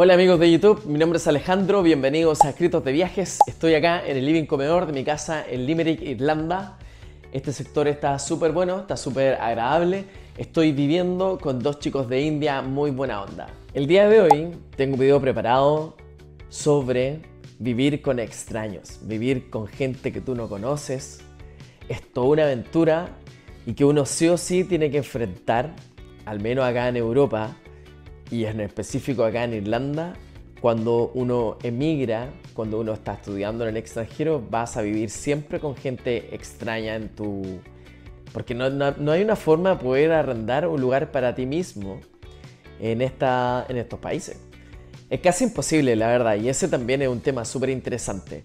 Hola amigos de YouTube, mi nombre es Alejandro, bienvenidos a Escritos de Viajes. Estoy acá en el living comedor de mi casa en Limerick, Irlanda. Este sector está súper bueno, está súper agradable. Estoy viviendo con dos chicos de India muy buena onda. El día de hoy tengo un video preparado sobre vivir con extraños, vivir con gente que tú no conoces. Es toda una aventura y que uno sí o sí tiene que enfrentar, al menos acá en Europa, y en específico acá en Irlanda, cuando uno emigra, cuando uno está estudiando en el extranjero, vas a vivir siempre con gente extraña en tu... Porque no hay una forma de poder arrendar un lugar para ti mismo en estos países. Es casi imposible, la verdad, y ese también es un tema súper interesante.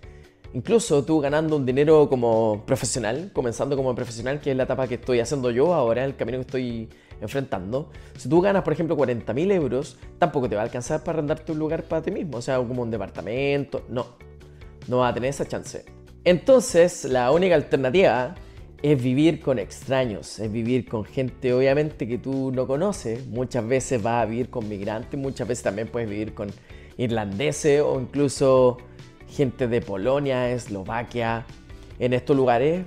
Incluso tú ganando un dinero como profesional, comenzando como profesional, que es la etapa que estoy haciendo yo ahora, el camino que estoy enfrentando. Si tú ganas, por ejemplo, 40.000 euros, tampoco te va a alcanzar para arrendarte un lugar para ti mismo, o sea, como un departamento, no vas a tener esa chance. Entonces, la única alternativa es vivir con extraños, es vivir con gente, obviamente, que tú no conoces. Muchas veces vas a vivir con migrantes, muchas veces también puedes vivir con irlandeses o incluso gente de Polonia, Eslovaquia, en estos lugares.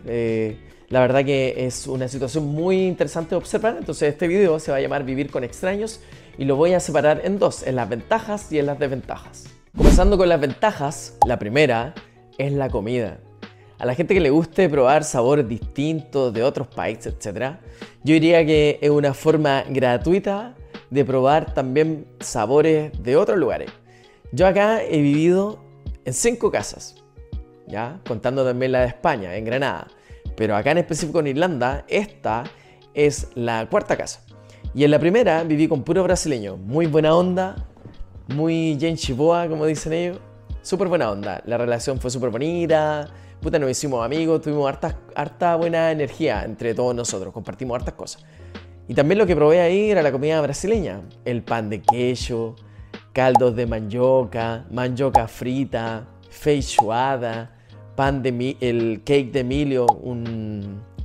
La verdad que es una situación muy interesante de observar. Entonces este video se va a llamar Vivir con extraños y lo voy a separar en dos, en las ventajas y en las desventajas. Comenzando con las ventajas, la primera es la comida. A la gente que le guste probar sabores distintos de otros países, etc., yo diría que es una forma gratuita de probar también sabores de otros lugares. Yo acá he vivido en 5 casas, ¿ya? Contando también la de España, en Granada. Pero acá en específico en Irlanda, esta es la 4.ª casa. Y en la primera viví con puro brasileño. Muy buena onda, muy gente boa, como dicen ellos. Súper buena onda. La relación fue súper bonita. Puta, nos hicimos amigos, tuvimos harta buena energía entre todos nosotros. Compartimos hartas cosas. Y también lo que probé ahí era la comida brasileña. El pan de queijo, caldos de mandioca, mandioca frita, feijoada, el cake de milho,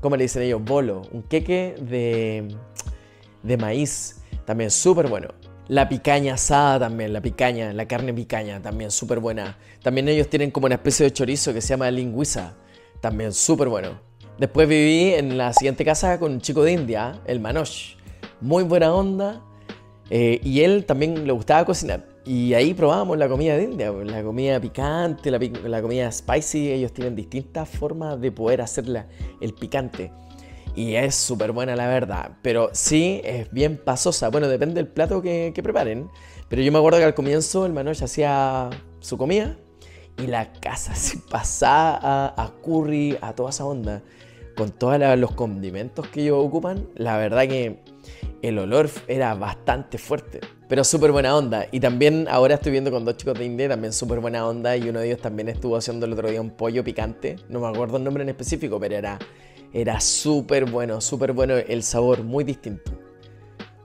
¿cómo le dicen ellos? Bolo, un queque de maíz, también súper bueno. La picaña asada también, la carne picaña también súper buena. También ellos tienen como una especie de chorizo que se llama lingüiza, también súper bueno. Después viví en la siguiente casa con un chico de India, el Manoj, muy buena onda. Y él también le gustaba cocinar. Y ahí probábamos la comida de India, la comida picante, la comida spicy. Ellos tienen distintas formas de poder hacer el picante. Y es súper buena, la verdad. Pero sí, es bien pasosa. Bueno, depende del plato que preparen. Pero yo me acuerdo que al comienzo el Manoj hacía su comida y la casa se pasaba a curry, a toda esa onda. Con todos los condimentos que ellos ocupan, la verdad que el olor era bastante fuerte, pero súper buena onda. Y también ahora estoy viendo con dos chicos de India, también súper buena onda. Y uno de ellos también estuvo haciendo el otro día un pollo picante. No me acuerdo el nombre en específico, pero era súper bueno el sabor, muy distinto.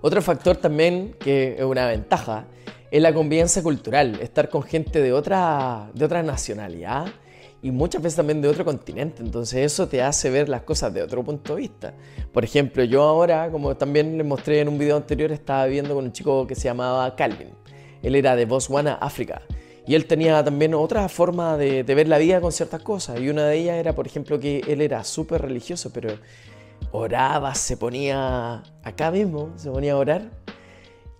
Otro factor también que es una ventaja es la convivencia cultural. Estar con gente de otra nacionalidad y muchas veces también de otro continente, entonces eso te hace ver las cosas de otro punto de vista. Por ejemplo, yo ahora, como también les mostré en un video anterior, estaba viviendo con un chico que se llamaba Calvin. Él era de Botswana, África, y él tenía también otra forma de ver la vida con ciertas cosas, y una de ellas era, por ejemplo, que él era súper religioso, pero oraba, se ponía acá mismo, se ponía a orar,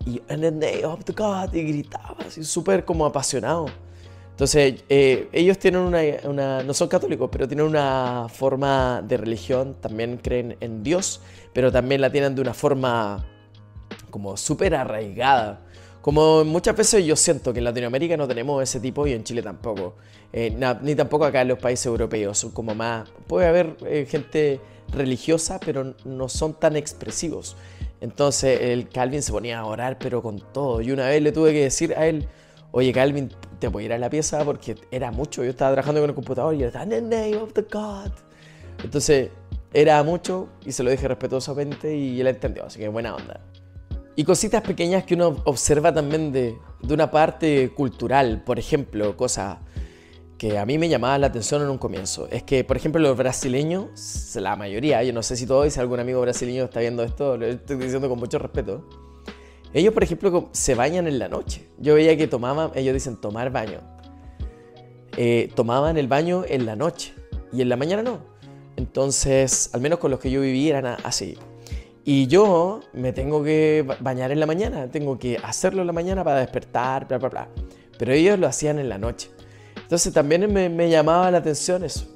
y "In the name of God", y gritaba, así súper como apasionado. Entonces, ellos tienen no son católicos, pero tienen una forma de religión, también creen en Dios, pero también la tienen de una forma como súper arraigada. Como muchas veces yo siento que en Latinoamérica no tenemos ese tipo y en Chile tampoco, ni tampoco acá en los países europeos, son como más... Puede haber gente religiosa, pero no son tan expresivos. Entonces, el Calvin se ponía a orar, pero con todo, y una vez le tuve que decir a él: "Oye, Calvin, te voy a ir a la pieza", porque era mucho. Yo estaba trabajando con el computador y era "In the name of the God". Entonces, era mucho y se lo dije respetuosamente y él entendió, así que buena onda. Y cositas pequeñas que uno observa también de una parte cultural, por ejemplo, cosas que a mí me llamaban la atención en un comienzo. Es que, por ejemplo, los brasileños, la mayoría, yo no sé si todos, si algún amigo brasileño está viendo esto, lo estoy diciendo con mucho respeto, Ellos, por ejemplo, se bañan en la noche. Yo veía que tomaban, ellos dicen tomar baño. Tomaban el baño en la noche y en la mañana no. Entonces, al menos con los que yo viví eran así. Y yo me tengo que bañar en la mañana, tengo que hacerlo en la mañana para despertar, bla, bla, bla. Pero ellos lo hacían en la noche. Entonces también me llamaba la atención eso.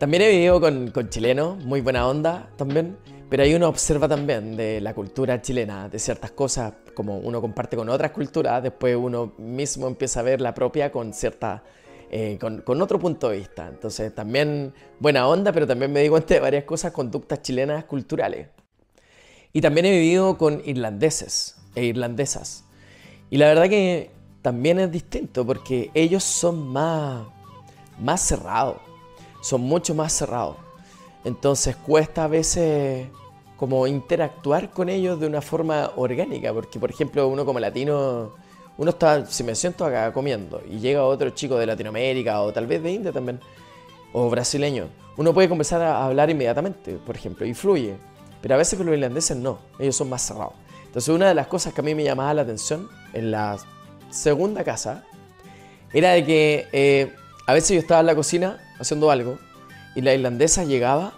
También he vivido con chilenos, muy buena onda también. Pero ahí uno observa también de la cultura chilena, de ciertas cosas, como uno comparte con otras culturas, después uno mismo empieza a ver la propia con cierta, con otro punto de vista. Entonces también buena onda, pero también me di cuenta de varias cosas, conductas chilenas culturales. Y también he vivido con irlandeses e irlandesas. Y la verdad que también es distinto porque ellos son más cerrados, son mucho más cerrados. Entonces cuesta a veces como interactuar con ellos de una forma orgánica, porque por ejemplo uno como latino, uno está, si me siento acá comiendo y llega otro chico de Latinoamérica o tal vez de India también, o brasileño, uno puede comenzar a hablar inmediatamente, por ejemplo, y fluye, pero a veces con los irlandeses no, ellos son más cerrados. Entonces una de las cosas que a mí me llamaba la atención en la segunda casa era de que a veces yo estaba en la cocina haciendo algo y la irlandesa llegaba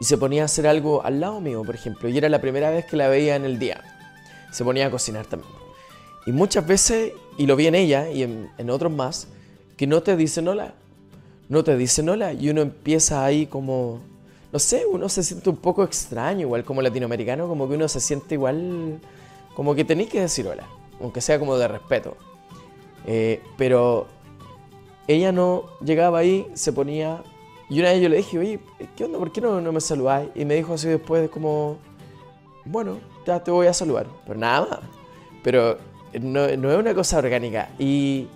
y se ponía a hacer algo al lado mío, por ejemplo. Y era la primera vez que la veía en el día. Se ponía a cocinar también. Y muchas veces, y lo vi en ella y en otros más, que no te dicen hola. No te dicen hola. Y uno empieza ahí como, no sé, uno se siente un poco extraño, igual como latinoamericano, como que uno se siente igual, como que tenés que decir hola, aunque sea como de respeto. Pero ella no llegaba ahí, se ponía. Y una vez yo le dije, oye, ¿qué onda? ¿Por qué no me saludáis? Y me dijo así después, como, bueno, ya te voy a saludar, pero nada más. Pero no es una cosa orgánica. Y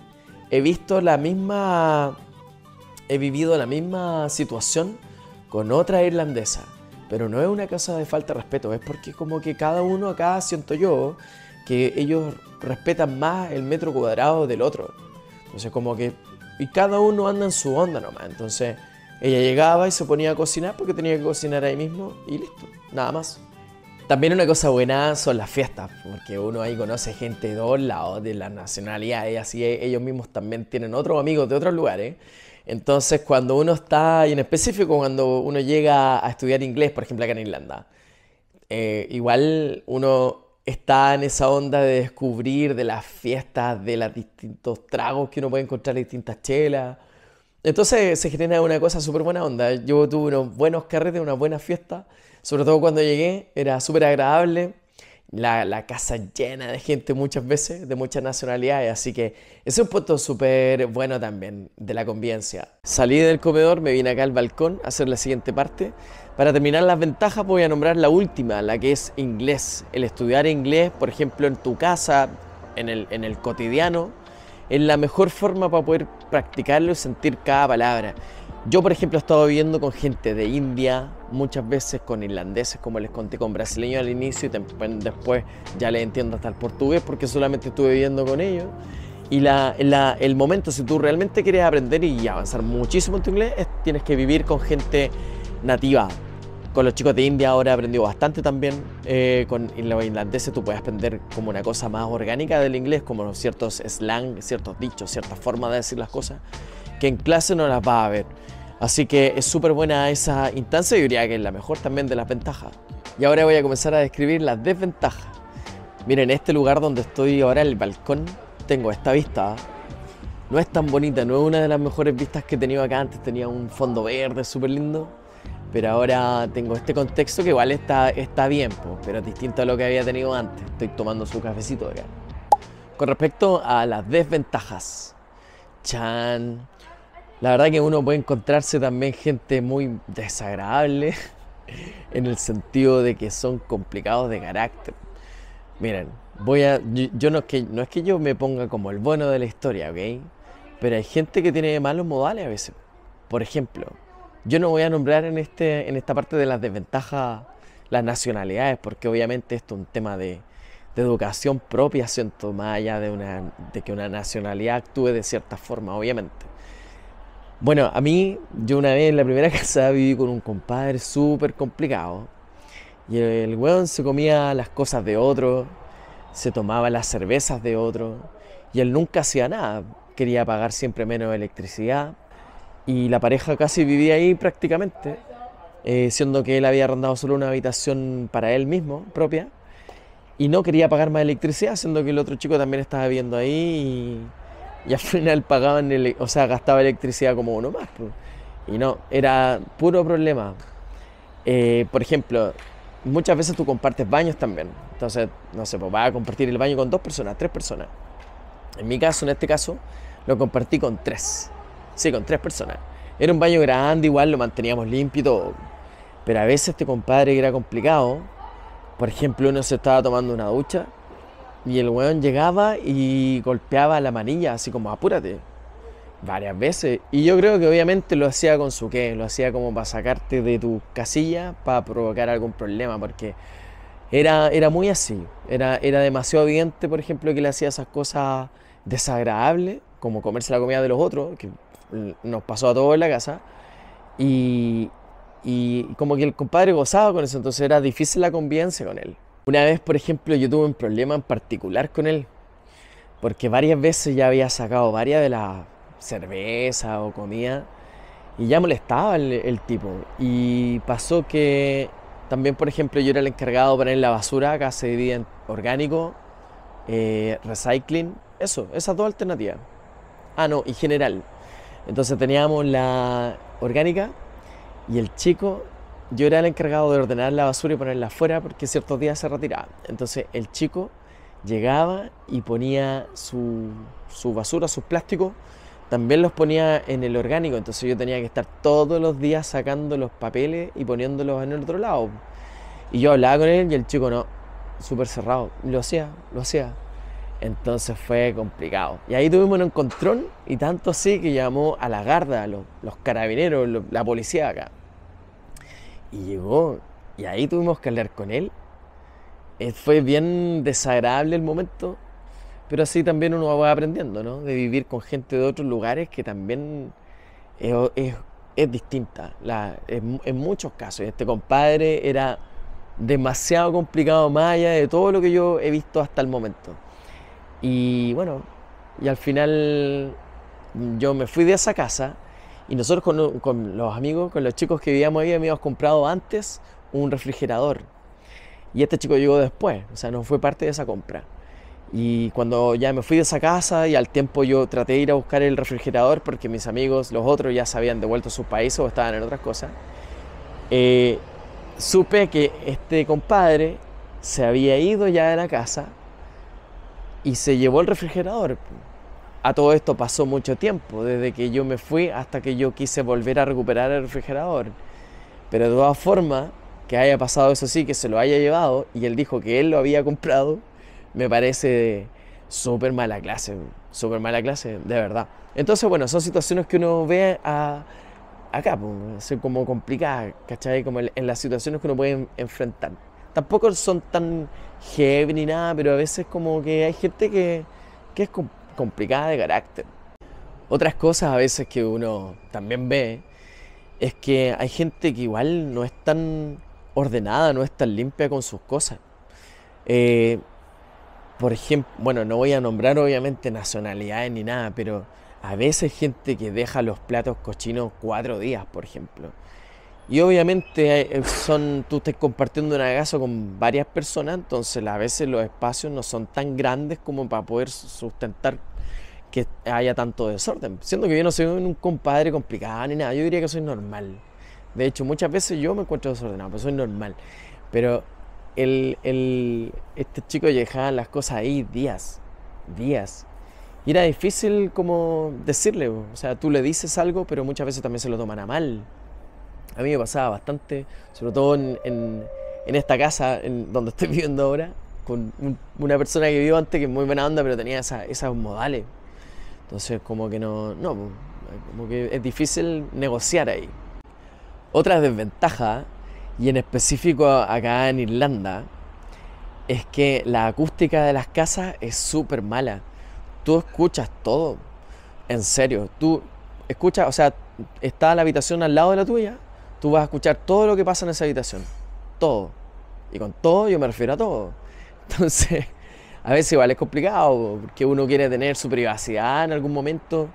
he vivido la misma situación con otra irlandesa. Pero no es una cosa de falta de respeto, es porque como que cada uno acá, siento yo, que ellos respetan más el metro cuadrado del otro. Entonces como que, y cada uno anda en su onda nomás, entonces. Ella llegaba y se ponía a cocinar porque tenía que cocinar ahí mismo y listo, nada más. También una cosa buena son las fiestas, porque uno ahí conoce gente de todos lados, de las nacionalidades, así ellos mismos también tienen otros amigos de otros lugares. Entonces cuando uno está, y en específico cuando uno llega a estudiar inglés, por ejemplo acá en Irlanda, igual uno está en esa onda de descubrir de las fiestas, de los distintos tragos que uno puede encontrar, distintas chelas. Entonces se genera una cosa súper buena onda. Yo tuve unos buenos carretes, unas buenas fiestas. Sobre todo cuando llegué, era súper agradable. La casa llena de gente muchas veces, de muchas nacionalidades. Así que ese es un punto súper bueno también de la convivencia. Salí del comedor, me vine acá al balcón a hacer la siguiente parte. Para terminar las ventajas voy a nombrar la última, la que es inglés. El estudiar inglés, por ejemplo, en tu casa, en el cotidiano, es la mejor forma para poder practicarlo y sentir cada palabra. Yo, por ejemplo, he estado viviendo con gente de India, muchas veces con irlandeses, como les conté, con brasileños al inicio, y después ya les entiendo hasta el portugués porque solamente estuve viviendo con ellos. Y el momento, si tú realmente quieres aprender y avanzar muchísimo en tu inglés, tienes que vivir con gente nativa. Con los chicos de India ahora he aprendido bastante también. Con los irlandeses tú puedes aprender como una cosa más orgánica del inglés, como ciertos slang, ciertos dichos, ciertas formas de decir las cosas, que en clase no las vas a ver. Así que es súper buena esa instancia y diría que es la mejor también de las ventajas. Y ahora voy a comenzar a describir las desventajas. Miren, este lugar donde estoy ahora, el balcón, tengo esta vista. No es tan bonita, no es una de las mejores vistas que he tenido acá antes. Tenía un fondo verde súper lindo. Pero ahora tengo este contexto que igual está bien, pues, pero es distinto a lo que había tenido antes. Estoy tomando su cafecito acá. Con respecto a las desventajas, la verdad que uno puede encontrarse también gente muy desagradable en el sentido de que son complicados de carácter. Miren, no es que yo me ponga como el bueno de la historia, ¿ok? Pero hay gente que tiene malos modales a veces. Por ejemplo, yo no voy a nombrar en esta parte de las desventajas las nacionalidades, porque obviamente esto es un tema de educación propia, siento, más allá de que una nacionalidad actúe de cierta forma, obviamente. Bueno, a mí, yo una vez en la primera casa viví con un compadre súper complicado, y el weón se comía las cosas de otro, se tomaba las cervezas de otro y él nunca hacía nada, quería pagar siempre menos electricidad y la pareja casi vivía ahí prácticamente, siendo que él había arrendado solo una habitación para él mismo, propia, y no quería pagar más electricidad, siendo que el otro chico también estaba viviendo ahí y al final pagaban, gastaba electricidad como uno más, pues. Y no, era puro problema. Por ejemplo, muchas veces tú compartes baños también. Entonces, no sé, pues vas a compartir el baño con 2 personas, 3 personas. En mi caso, en este caso, lo compartí con 3. Sí, con 3 personas. Era un baño grande, igual lo manteníamos limpio y todo. Pero a veces este compadre era complicado. Por ejemplo, uno se estaba tomando una ducha y el weón llegaba y golpeaba la manilla, así como apúrate, varias veces. Y yo creo que obviamente lo hacía con su qué, lo hacía como para sacarte de tu casilla, para provocar algún problema, porque era muy así, era demasiado evidente, por ejemplo, que le hacía esas cosas desagradables, como comerse la comida de los otros, que nos pasó a todos en la casa, y como que el compadre gozaba con eso, entonces era difícil la convivencia con él. Una vez, por ejemplo, yo tuve un problema en particular con él, porque varias veces ya había sacado varias de las cerveza o comida y ya molestaba el tipo. Y pasó que también, por ejemplo, yo era el encargado de poner la basura, acá se divide en orgánico, recycling, esas 2 alternativas. Ah, no, y general. Entonces teníamos la orgánica y el chico, yo era el encargado de ordenar la basura y ponerla afuera porque ciertos días se retiraba. Entonces el chico llegaba y ponía su basura, sus plásticos, también los ponía en el orgánico, entonces yo tenía que estar todos los días sacando los papeles y poniéndolos en el otro lado. Y yo hablaba con él y el chico no, súper cerrado, lo hacía. Entonces fue complicado. Y ahí tuvimos un encontrón y tanto así que llamó a la Garda, los carabineros, la policía acá. Y llegó y ahí tuvimos que hablar con él. Fue bien desagradable el momento. Pero así también uno va aprendiendo, ¿no? De vivir con gente de otros lugares que también es distinta, en muchos casos. Este compadre era demasiado complicado, más allá de todo lo que yo he visto hasta el momento. Y bueno, y al final yo me fui de esa casa y nosotros con los amigos, con los chicos que vivíamos ahí, habíamos comprado antes un refrigerador. Y este chico llegó después, o sea, no fue parte de esa compra. Y cuando ya me fui de esa casa y al tiempo yo traté de ir a buscar el refrigerador porque mis amigos, los otros, ya se habían devuelto a sus países o estaban en otras cosas, supe que este compadre se había ido ya de la casa y se llevó el refrigerador. A todo esto pasó mucho tiempo, desde que yo me fui hasta que yo quise volver a recuperar el refrigerador. Pero de todas formas, que haya pasado eso sí, que se lo haya llevado y él dijo que él lo había comprado, me parece súper mala clase, de verdad. Entonces, bueno, son situaciones que uno ve acá, pues, como complicadas, ¿cachai? Como en las situaciones que uno puede enfrentar. Tampoco son tan heavy ni nada, pero a veces como que hay gente que es complicada de carácter. Otras cosas a veces que uno también ve es que hay gente que igual no es tan ordenada, no es tan limpia con sus cosas. Por ejemplo, bueno, no voy a nombrar obviamente nacionalidades ni nada, pero a veces gente que deja los platos cochinos 4 días, por ejemplo. Y obviamente tú estás compartiendo una casa con varias personas, entonces a veces los espacios no son tan grandes como para poder sustentar que haya tanto desorden. Siendo que yo no soy un compadre complicado ni nada, yo diría que soy normal. De hecho, muchas veces yo me encuentro desordenado, pero soy normal. Pero este chico dejaba las cosas ahí días. Y era difícil como decirle, o sea, tú le dices algo, pero muchas veces también se lo toman a mal. A mí me pasaba bastante, sobre todo en esta casa donde estoy viviendo ahora, con una persona que vivió antes que es muy buena onda, pero tenía esas modales. Entonces como que no, como que es difícil negociar ahí. Otra desventaja, y en específico acá en Irlanda, es que la acústica de las casas es súper mala. Tú escuchas todo, en serio. Tú escuchas, o sea, está la habitación al lado de la tuya, tú vas a escuchar todo lo que pasa en esa habitación, todo. Y con todo yo me refiero a todo. Entonces, a veces igual es complicado, porque uno quiere tener su privacidad en algún momento,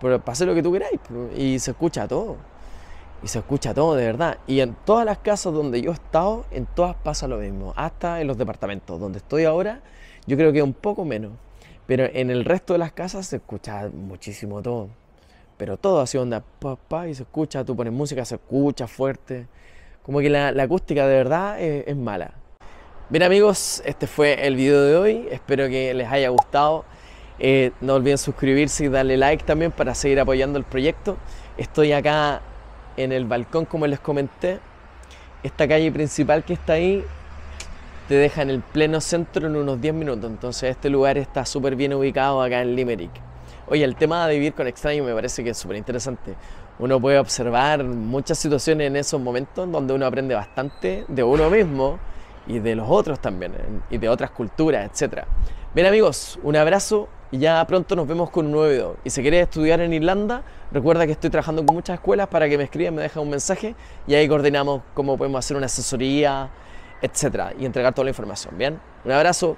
pero pase lo que tú queráis, y se escucha todo, de verdad. Y en todas las casas donde yo he estado, en todas pasa lo mismo, hasta en los departamentos donde estoy ahora, yo creo que un poco menos, pero en el resto de las casas se escucha muchísimo todo, pero todo así onda, y se escucha, tú pones música, se escucha fuerte, como que la acústica de verdad es mala. Bien amigos, este fue el video de hoy, espero que les haya gustado. No olviden suscribirse y darle like también para seguir apoyando el proyecto. Estoy acá en el balcón, como les comenté. Esta calle principal que está ahí te deja en el pleno centro en unos 10 minutos, entonces este lugar está súper bien ubicado acá en Limerick. Oye, el tema de vivir con extraños me parece que es súper interesante. Uno puede observar muchas situaciones en esos momentos donde uno aprende bastante de uno mismo y de los otros también, y de otras culturas, etc. Bien amigos, un abrazo y ya pronto nos vemos con un nuevo video. Y si querés estudiar en Irlanda, recuerda que estoy trabajando con muchas escuelas para que me escriban, me dejen un mensaje y ahí coordinamos cómo podemos hacer una asesoría, etc. y entregar toda la información. Bien, un abrazo.